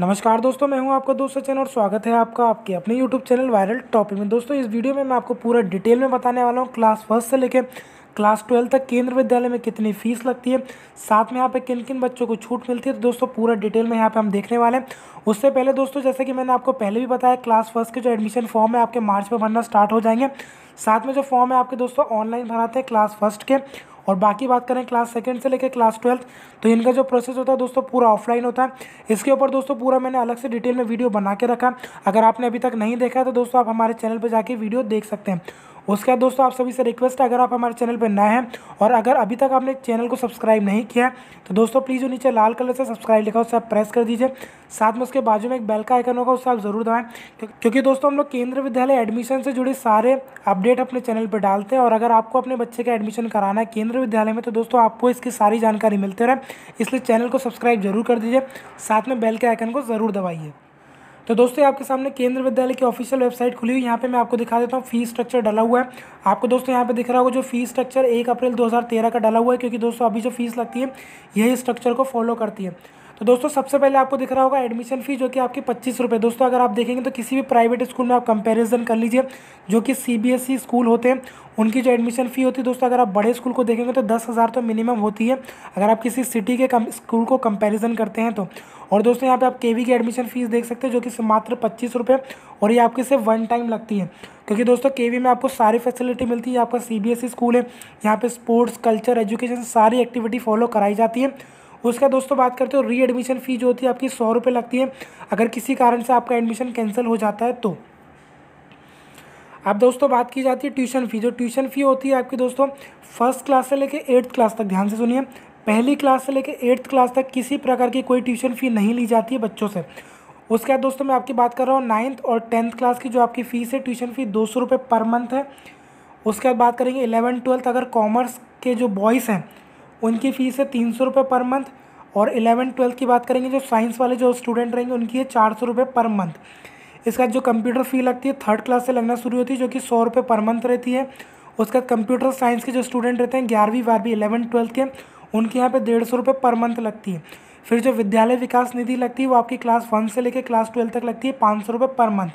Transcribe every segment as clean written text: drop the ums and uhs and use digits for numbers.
नमस्कार दोस्तों, मैं हूं आपका दोस्त सचिन और स्वागत है आपका आपके अपने YouTube चैनल वायरल टॉपिक में। दोस्तों, इस वीडियो में मैं आपको पूरा डिटेल में बताने वाला हूं क्लास फर्स्ट से लेकर क्लास 12 तक केंद्रीय विद्यालय में कितनी फीस लगती है, साथ में यहाँ पे किन किन बच्चों को छूट मिलती है। तो दोस्तों पूरा डिटेल में यहाँ पे हम देखने वाले हैं। उससे पहले दोस्तों, जैसे कि मैंने आपको पहले भी बताया, क्लास फर्स्ट के जो एडमिशन फॉर्म है आपके मार्च में भरना स्टार्ट हो जाएंगे। साथ में जो फॉर्म है आपके दोस्तों ऑनलाइन भराते हैं क्लास फर्स्ट के, और बाकी बात करें क्लास सेकंड से लेकर क्लास ट्वेल्थ तो इनका जो प्रोसेस होता है दोस्तों पूरा ऑफलाइन होता है। इसके ऊपर दोस्तों पूरा मैंने अलग से डिटेल में वीडियो बना के रखा, अगर आपने अभी तक नहीं देखा तो दोस्तों आप हमारे चैनल पर जाके वीडियो देख सकते हैं। उसके बाद दोस्तों आप सभी से रिक्वेस्ट है, अगर आप हमारे चैनल पर नए हैं और अगर अभी तक आपने चैनल को सब्सक्राइब नहीं किया तो दोस्तों प्लीज़ जो नीचे लाल कलर से सब्सक्राइब लिखा उससे आप प्रेस कर दीजिए। साथ में उसके बाजू में एक बेल का आइकन होगा, उससे आप ज़रूर दबाएं, क्योंकि दोस्तों हम लोग केंद्रीय विद्यालय एडमिशन से जुड़े सारे अपडेट अपने चैनल पर डालते हैं। और अगर आपको अपने बच्चे का एडमिशन कराना है केंद्रीय विद्यालय में तो दोस्तों आपको इसकी सारी जानकारी मिलती रहे, इसलिए चैनल को सब्सक्राइब जरूर कर दीजिए, साथ में बेल के आइकन को ज़रूर दबाइए। तो दोस्तों आपके सामने केंद्रीय विद्यालय की ऑफिशियल वेबसाइट खुली हुई, यहाँ पे मैं आपको दिखा देता हूँ। फीस स्ट्रक्चर डाला हुआ है, आपको दोस्तों यहाँ पे दिख रहा होगा जो फीस स्ट्रक्चर 1 अप्रैल 2013 का डाला हुआ है, क्योंकि दोस्तों अभी जो फीस लगती है यही स्ट्रक्चर को फॉलो करती है। तो दोस्तों सबसे पहले आपको दिख रहा होगा एडमिशन फ़ी, जो कि आपकी 25 रुपये। दोस्तों अगर आप देखेंगे तो किसी भी प्राइवेट स्कूल में आप कंपैरिजन कर लीजिए, जो कि CBSE स्कूल होते हैं उनकी जो एडमिशन फ़ी होती है दोस्तों अगर आप बड़े स्कूल को देखेंगे तो 10,000 तो मिनिमम होती है, अगर आप किसी सिटी के स्कूल को कंपैरिजन करते हैं तो। और दोस्तों यहाँ पे आप KV की एडमिशन फ़ीस देख सकते हैं, जो कि मात्र 25 रुपये, और ये आपकी सिर्फ वन टाइम लगती है, क्योंकि दोस्तों KV में आपको सारी फैसिलिटी मिलती है। आपका CBSE स्कूल है, यहाँ पर स्पोर्ट्स, कल्चर, एजुकेशन सारी एक्टिविटी फॉलो कराई जाती है। उसका दोस्तों बात करते हो री एडमिशन फ़ी जो होती है आपकी 100 रुपये लगती है, अगर किसी कारण से आपका एडमिशन कैंसिल हो जाता है तो। अब दोस्तों बात की जाती है ट्यूशन फ़ी, जो ट्यूशन फ़ी होती है आपकी दोस्तों फर्स्ट क्लास से लेकर 8th क्लास तक, ध्यान से सुनिए, पहली क्लास से लेकर 8th क्लास तक किसी प्रकार की कोई ट्यूशन फ़ी नहीं ली जाती है बच्चों से। उसके बाद दोस्तों मैं आपकी बात कर रहा हूँ 9th और 10th क्लास की, जो आपकी फ़ीस है ट्यूशन फ़ी 200 रुपये पर मंथ है। उसके बाद बात करेंगे 11th 12th, अगर कॉमर्स के जो बॉयज़ हैं उनकी फ़ीस है 300 रुपये पर मंथ, और 11th 12th की बात करेंगे जो साइंस वाले जो स्टूडेंट रहेंगे उनकी है 400 रुपये पर मंथ। इसका जो कंप्यूटर फ़ी लगती है 3rd क्लास से लगना शुरू होती है, जो कि 100 रुपये पर मंथ रहती है। उसका कंप्यूटर साइंस के जो स्टूडेंट रहते हैं 11वीं 12वीं 11th 12th के, उनके यहाँ पे 150 रुपये पर मंथ लगती है। फिर जो विद्यालय विकास निधि लगती है वो आपकी क्लास 1 से लेकर क्लास 12 तक लगती है 500 रुपये पर मंथ।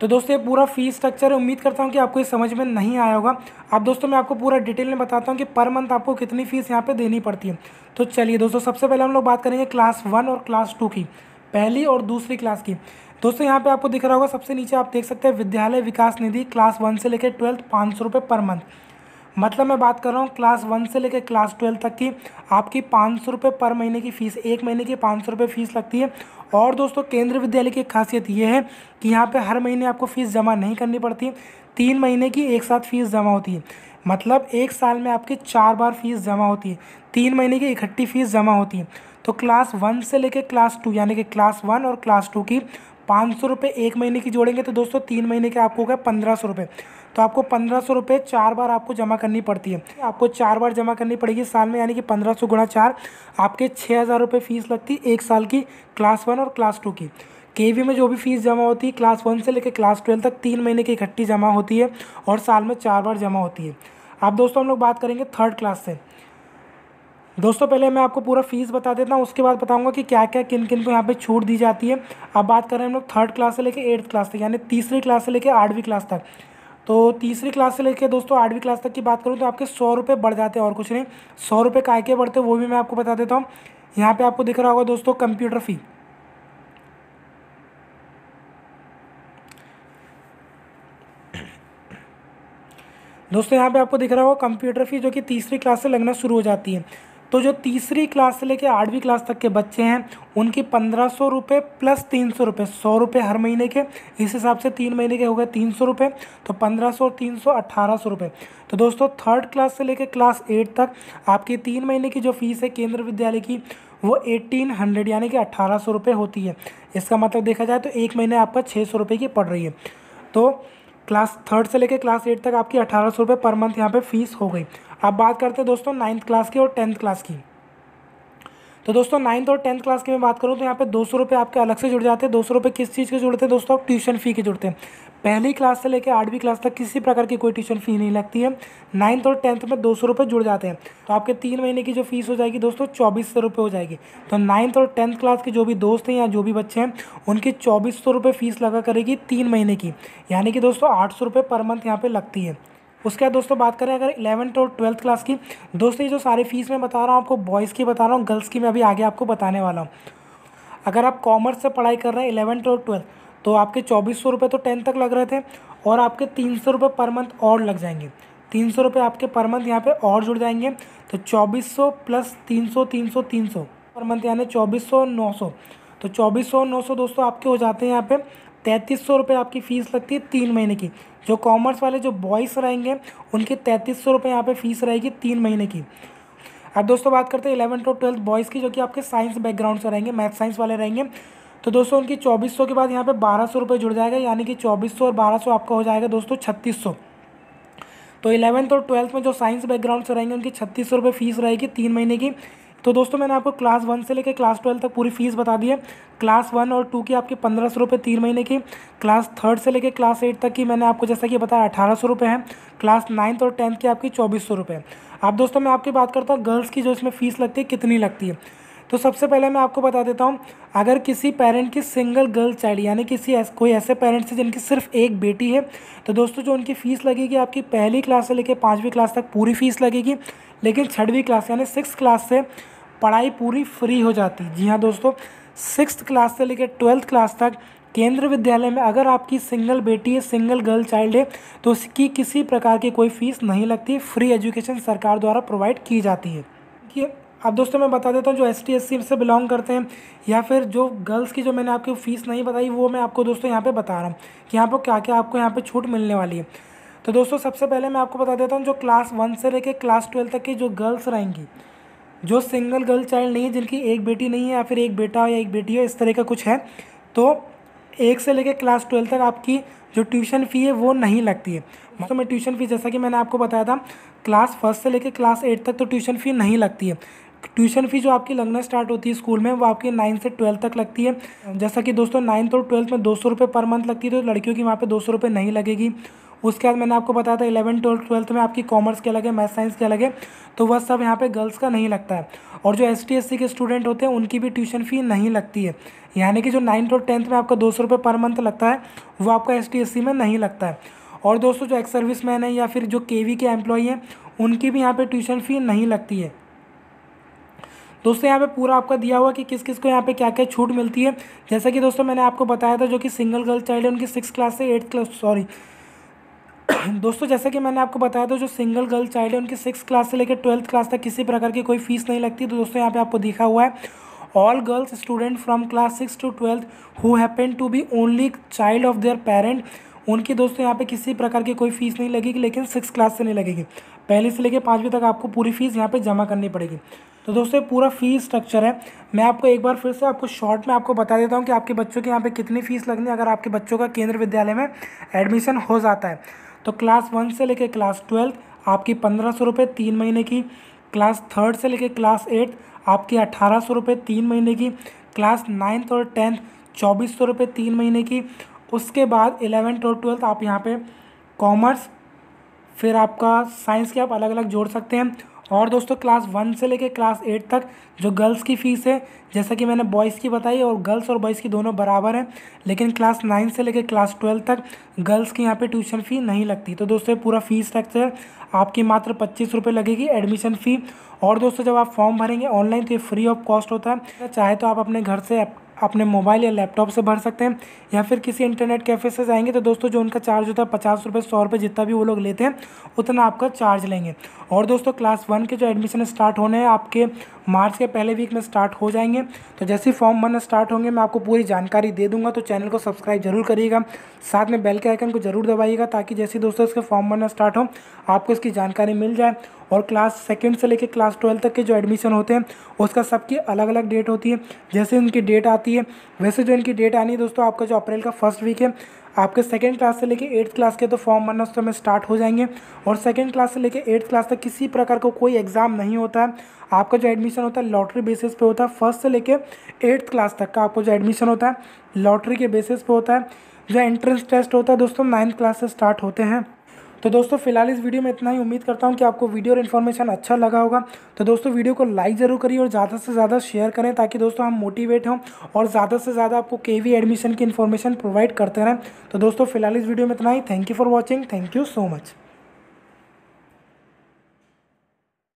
तो दोस्तों ये पूरा फीस स्ट्रक्चर है, उम्मीद करता हूँ कि आपको ये समझ में नहीं आया होगा। अब दोस्तों मैं आपको पूरा डिटेल में बताता हूँ कि पर मंथ आपको कितनी फ़ीस यहाँ पे देनी पड़ती है। तो चलिए दोस्तों सबसे पहले हम लोग बात करेंगे क्लास 1 और क्लास 2 की, पहली और दूसरी क्लास की। दोस्तों यहाँ पे आपको दिख रहा होगा, सबसे नीचे आप देख सकते हैं विद्यालय विकास निधि क्लास 1 से लेकर 12 500 रुपये पर मंथ, मतलब मैं बात कर रहा हूँ क्लास 1 से लेकर क्लास 12 तक की आपकी 500 रुपये पर महीने की फ़ीस, एक महीने की 500 रुपये फ़ीस लगती है। और दोस्तों केंद्रीय विद्यालय की खासियत ये है कि यहाँ पे हर महीने आपको फ़ीस जमा नहीं करनी पड़ती है, 3 महीने की एक साथ फ़ीस जमा होती है, मतलब एक साल में आपकी 4 बार फ़ीस जमा होती है, 3 महीने की इकट्ठी फ़ीस जमा होती है। तो क्लास 1 से लेकर क्लास 2 यानी कि क्लास 1 और क्लास 2 की 500 रुपये एक महीने की जोड़ेंगे तो दोस्तों 3 महीने के आपको होगा 1500 रुपये। तो आपको 1500 रुपये 4 बार आपको जमा करनी पड़ती है, आपको 4 बार जमा करनी पड़ेगी साल में, यानी कि 1500 गुणा 4 आपके 6000 रुपये फ़ीस लगती है एक साल की क्लास 1 और क्लास 2 की। KV में जो भी फीस जमा होती है क्लास 1 से लेकर क्लास 12 तक 3 महीने की इकट्ठी जमा होती है और साल में 4 बार जमा होती है। अब दोस्तों हम लोग बात करेंगे 3rd क्लास से। दोस्तों पहले मैं आपको पूरा फीस बता देता हूँ, उसके बाद बताऊँगा कि क्या क्या किन किन को यहाँ पे छूट दी जाती है। अब बात करें हम लोग 3rd क्लास से लेकर 8th क्लास तक, यानी तीसरी क्लास से लेकर 8वीं क्लास तक। तो तीसरी क्लास से लेकर दोस्तों 8वीं क्लास तक की बात करूँ तो आपके 100 रुपये बढ़ जाते हैं, और कुछ नहीं। 100 रुपये काय के बढ़ते हैं वो भी मैं आपको बता देता हूँ। यहाँ पर आपको दिख रहा होगा दोस्तों कंप्यूटर फ़ी, दोस्तों यहाँ पे आपको दिख रहा होगा कंप्यूटर फ़ी जो कि 3rd क्लास से लगना शुरू हो जाती है। तो जो 3rd क्लास से लेकर 8वीं क्लास तक के बच्चे हैं उनकी 1500 रुपये प्लस 300 रुपये, 100 रुपये हर महीने के, इस हिसाब से 3 महीने के हो गए 300 रुपये, तो 1500 और 300 1800 रुपये। तो दोस्तों 3rd क्लास से लेकर क्लास 8 तक आपकी 3 महीने की जो फीस है केंद्रीय विद्यालय की वो 1800 यानी कि 1800 रुपये होती है। इसका मतलब देखा जाए तो एक महीने आपका 600 रुपये की पड़ रही है। तो क्लास 3 से लेकर क्लास 8 तक आपकी 1800 रुपये पर मंथ यहाँ पे फीस हो गई। अब बात करते हैं दोस्तों 9th क्लास की और 10th क्लास की। तो दोस्तों 9th और 10th क्लास की मैं बात करूँ तो यहाँ पे 200 रुपये आपके अलग से जुड़ जाते हैं। 200 रुपये किस चीज़ के जुड़ते हैं दोस्तों, आप ट्यूशन फ़ी के जुड़ते हैं। पहली क्लास से लेकर 8वीं क्लास तक किसी प्रकार की कोई ट्यूशन फ़ी नहीं लगती है। 9th और 10th में 200 रुपये जुड़ जाते हैं, तो आपके 3 महीने की जो फीस हो जाएगी दोस्तों 2400 रुपये हो जाएगी। तो 9th और 10th क्लास के जो भी दोस्त हैं या जो भी बच्चे हैं उनकी 2400 रुपये फ़ीस लगा करेगी 3 महीने की, यानी कि दोस्तों 800 रुपये पर मंथ यहाँ पर लगती है। उसके बाद दोस्तों बात करें अगर 11th और 12th क्लास की, दोस्तों ये जो सारी फीस मैं बता रहा हूँ आपको बॉयज़ की बता रहा हूँ, गर्ल्स की मैं अभी आगे आपको बताने वाला हूँ। अगर आप कॉमर्स से पढ़ाई कर रहे हैं 11th और 12th तो आपके 2400 रुपये तो 10 तक लग रहे थे और आपके 300 रुपये पर मंथ और लग जाएंगे। 300 रुपये आपके पर मंथ यहाँ पे और जुड़ जाएंगे, तो 2400 प्लस 300 पर मंथ यानी 2400 900, तो 2400 900 दोस्तों आपके हो जाते हैं यहाँ पे। 3300 रुपये आपकी फ़ीस लगती है 3 महीने की। जो कॉमर्स वाले जो बॉयज़ रहेंगे उनकी 3300 रुपये यहाँ पर फ़ीस रहेगी 3 महीने की। अब दोस्तों बात करते हैं 11th और 12th बॉयज़ की, जो कि आपके साइंस बैकग्राउंड से रहेंगे, मैथ साइंस वाले रहेंगे। तो दोस्तों उनकी 2400 के बाद यहाँ पे 1200 रुपये जुड़ जाएगा, यानी कि 2400 और 1200 आपका हो जाएगा दोस्तों 3600। तो 11th और 12th में जो साइंस बैकग्राउंड से रहेंगे उनकी 3600 रुपये फ़ीस रहेगी 3 महीने की। तो दोस्तों मैंने आपको क्लास 1 से लेकर क्लास 12 तक पूरी फ़ीस बता दी है। क्लास 1 और 2 की आपकी 1500 रुपये 3 महीने की। क्लास 3 से लेकर क्लास 8 तक की मैंने आपको जैसा कि बताया 1800 रुपये है। क्लास 9th और 10th की आपकी 2400 रुपये। अब दोस्तों मैं आपकी बात करता हूँ गर्ल्स की जो इसमें फ़ीस लगती है कितनी लगती है। तो सबसे पहले मैं आपको बता देता हूँ, अगर किसी पेरेंट की सिंगल गर्ल चाइल्ड यानी किसी कोई ऐसे पेरेंट्स हैं जिनकी सिर्फ एक बेटी है, तो दोस्तों जो उनकी फ़ीस लगेगी आपकी पहली क्लास से लेकर 5वीं क्लास तक पूरी फ़ीस लगेगी, लेकिन 6वीं क्लास यानी 6th क्लास से पढ़ाई पूरी फ्री हो जाती। जी हाँ दोस्तों, 6th क्लास से लेकर 12th क्लास तक केंद्रीय विद्यालय में अगर आपकी सिंगल बेटी है, सिंगल गर्ल चाइल्ड है, तो उसकी किसी प्रकार की कोई फ़ीस नहीं लगती, फ्री एजुकेशन सरकार द्वारा प्रोवाइड की जाती है। अब दोस्तों मैं बता देता हूँ जो ST SC से बिलोंग करते हैं या फिर जो गर्ल्स की जो मैंने आपको फ़ीस नहीं बताई वो मैं आपको दोस्तों यहाँ पे बता रहा हूँ कि यहाँ पर क्या क्या आपको यहाँ पे छूट मिलने वाली है। तो दोस्तों सबसे पहले मैं आपको बता देता हूँ जो क्लास 1 से लेकर क्लास 12 तक की जो गर्ल्स रहेंगी, जो सिंगल गर्ल चाइल्ड नहीं है, जिनकी एक बेटी नहीं है या फिर एक बेटा हो या एक बेटी हो इस तरह का कुछ है, तो 1 से लेकर क्लास 12 तक आपकी जो ट्यूशन फ़ी है वो नहीं लगती है। तो मैं ट्यूशन फ़ी जैसा कि मैंने आपको बताया था क्लास 1 से लेकर क्लास 8 तक तो ट्यूशन फ़ी नहीं लगती है। ट्यूशन फ़ी जो आपकी लगना स्टार्ट होती है स्कूल में वो आपकी 9th से 12th तक लगती है। जैसा कि दोस्तों 9th और 12th में 200 रुपये पर मंथ लगती है, तो लड़कियों की वहाँ पे 200 रुपये नहीं लगेगी। उसके बाद मैंने आपको बताया था 11th और 12th में आपकी कॉमर्स के अलग है, मैथ साइंस के अलग है, तो वह सब यहाँ पे गर्ल्स का नहीं लगता है। और जो ST SC के स्टूडेंट होते हैं उनकी भी ट्यूशन फ़ी नहीं लगती है, यानी कि जो 9th और 10th में आपका 200 रुपये पर मंथ लगता है वो आपका ST SC में नहीं लगता है। और दोस्तों जो एक्स सर्विस मैन है या फिर जो KV के एम्प्लॉई हैं उनकी भी यहाँ पर ट्यूशन फ़ी नहीं लगती है। दोस्तों यहाँ पे पूरा आपका दिया हुआ कि किस किस को यहाँ पे क्या क्या छूट मिलती है। जैसा कि दोस्तों मैंने आपको बताया था जो कि सिंगल गर्ल चाइल्ड है उनकी सिंगल गर्ल चाइल्ड है उनकी 6th क्लास से लेकर 12th क्लास तक किसी प्रकार की कोई फीस नहीं लगती। तो दोस्तों यहाँ पे आपको दिखा हुआ है all girls student from class 6 to 12 who happen to be only child of their parent, उनकी दोस्तों यहाँ पे किसी प्रकार की कोई फ़ीस नहीं लगेगी, लेकिन 6th क्लास से नहीं लगेगी। पहले से लेकर 5वीं तक आपको पूरी फ़ीस यहाँ पे जमा करनी पड़ेगी। तो दोस्तों पूरा फ़ीस स्ट्रक्चर है। मैं आपको एक बार फिर से आपको शॉर्ट में आपको बता देता हूँ कि आपके बच्चों के यहाँ पे कितनी फ़ीस लगनी है अगर आपके बच्चों का केंद्रीय विद्यालय में एडमिशन हो जाता है। तो क्लास 1 से लेकर क्लास 12 आपकी 1500 रुपये 3 महीने की। क्लास 3 से लेकर क्लास 8 आपकी 1800 रुपये 3 महीने की। क्लास 9th और 10th 2400 रुपये 3 महीने की। उसके बाद 11th और 12th आप यहाँ पे कॉमर्स फिर आपका साइंस के आप अलग अलग जोड़ सकते हैं। और दोस्तों क्लास 1 से लेकर क्लास 8 तक जो गर्ल्स की फ़ीस है जैसा कि मैंने बॉयज़ की बताई, और गर्ल्स और बॉयज़ की दोनों बराबर हैं, लेकिन क्लास 9 से लेकर क्लास 12 तक गर्ल्स की यहाँ पे ट्यूशन फ़ी नहीं लगती। तो दोस्तों पूरा फ़ीस स्ट्रक्चर आपकी मात्र 25 रुपये लगेगी एडमिशन फ़ी। और दोस्तों जब आप फॉर्म भरेंगे ऑनलाइन तो ये फ्री ऑफ कॉस्ट होता है, चाहे तो आप अपने घर से अपने मोबाइल या लैपटॉप से भर सकते हैं या फिर किसी इंटरनेट कैफ़े से जाएंगे। तो दोस्तों जो उनका चार्ज होता है 50 रुपये 100 रुपये जितना भी वो लोग लेते हैं उतना आपका चार्ज लेंगे। और दोस्तों क्लास 1 के जो एडमिशन स्टार्ट होने हैं आपके मार्च के पहले वीक में स्टार्ट हो जाएंगे। तो जैसे ही फॉर्म भरना स्टार्ट होंगे मैं आपको पूरी जानकारी दे दूँगा। तो चैनल को सब्सक्राइब जरूर करिएगा, साथ में बेल के आइकन को जरूर दबाइएगा, ताकि जैसे दोस्तों इसके फॉर्म भरना स्टार्ट हो आपको इसकी जानकारी मिल जाए। और क्लास 2 से लेकर क्लास 12 तक के जो एडमिशन होते हैं उसका सबकी अलग अलग डेट होती है। जैसे उनकी डेट आती है वैसे जो इनकी डेट आनी है दोस्तों आपका जो अप्रैल का 1st वीक है आपके 2nd क्लास से लेकर 8th क्लास के तो फॉर्म भरना उस समय स्टार्ट हो जाएंगे। और 2nd क्लास से लेकर 8th क्लास तक किसी प्रकार का कोई एग्ज़ाम नहीं होता है। आपका जो एडमिशन होता है लॉटरी बेसिस पे होता है। 1st से लेकर 8th क्लास तक का आपको जो एडमिशन होता है लॉटरी के बेसिस पे होता है। जो एंट्रेंस टेस्ट होता है दोस्तों 9th क्लास से स्टार्ट होते हैं। तो दोस्तों फिलहाल इस वीडियो में इतना ही। उम्मीद करता हूं कि आपको वीडियो और इन्फॉर्मेशन अच्छा लगा होगा। तो दोस्तों वीडियो को लाइक ज़रूर करिए और ज़्यादा से ज़्यादा शेयर करें ताकि दोस्तों हम मोटिवेट हों और ज़्यादा से ज़्यादा आपको केवी एडमिशन की इन्फॉर्मेशन प्रोवाइड करते रहें। तो दोस्तों फिलहाल इस वीडियो में इतना ही। Thank you for watching. Thank you so much.